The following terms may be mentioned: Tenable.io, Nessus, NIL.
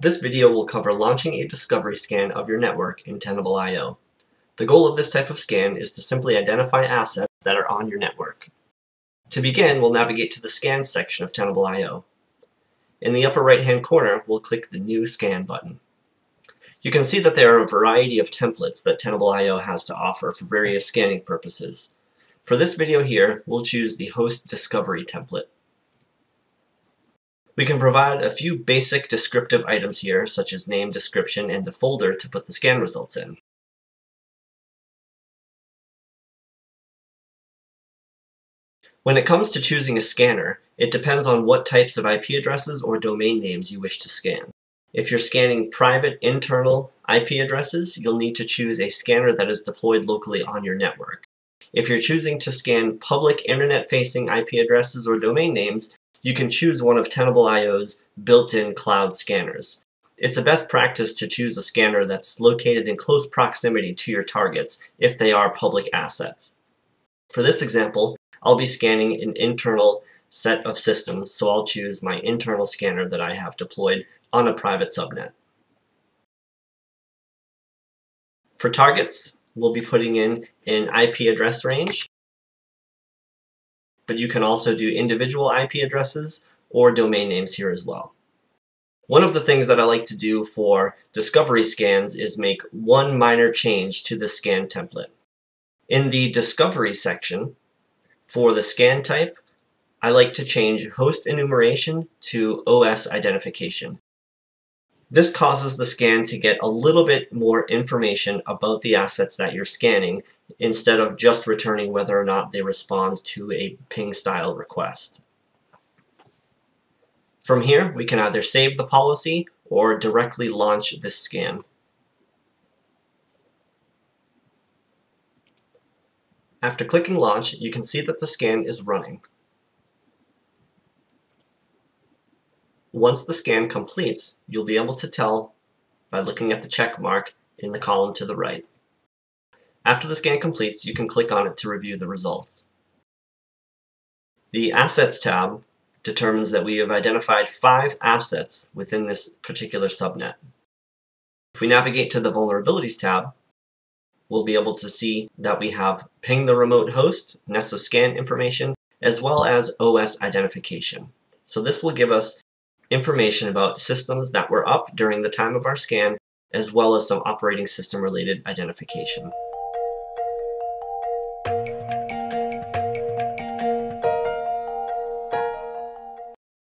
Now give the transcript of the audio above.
This video will cover launching a discovery scan of your network in Tenable.io. The goal of this type of scan is to simply identify assets that are on your network. To begin, we'll navigate to the Scan section of Tenable.io. In the upper right-hand corner, we'll click the New Scan button. You can see that there are a variety of templates that Tenable.io has to offer for various scanning purposes. For this video here, we'll choose the Host Discovery template. We can provide a few basic descriptive items here, such as name, description, and the folder to put the scan results in. When it comes to choosing a scanner, it depends on what types of IP addresses or domain names you wish to scan. If you're scanning private internal IP addresses, you'll need to choose a scanner that is deployed locally on your network. If you're choosing to scan public internet-facing IP addresses or domain names, you can choose one of Tenable.io's built-in cloud scanners. It's a best practice to choose a scanner that's located in close proximity to your targets if they are public assets. For this example, I'll be scanning an internal set of systems, so I'll choose my internal scanner that I have deployed on a private subnet. For targets, we'll be putting in an IP address range, but you can also do individual IP addresses or domain names here as well. One of the things that I like to do for discovery scans is make one minor change to the scan template. In the discovery section, for the scan type, I like to change host enumeration to OS identification. This causes the scan to get a little bit more information about the assets that you're scanning instead of just returning whether or not they respond to a ping style request. From here, we can either save the policy or directly launch this scan. After clicking launch, you can see that the scan is running. Once the scan completes, you'll be able to tell by looking at the check mark in the column to the right. After the scan completes, you can click on it to review the results. The Assets tab determines that we have identified 5 assets within this particular subnet. If we navigate to the Vulnerabilities tab, we'll be able to see that we have Ping the Remote Host, Nessus scan information, as well as OS identification. So this will give us information about systems that were up during the time of our scan, as well as some operating system related identification.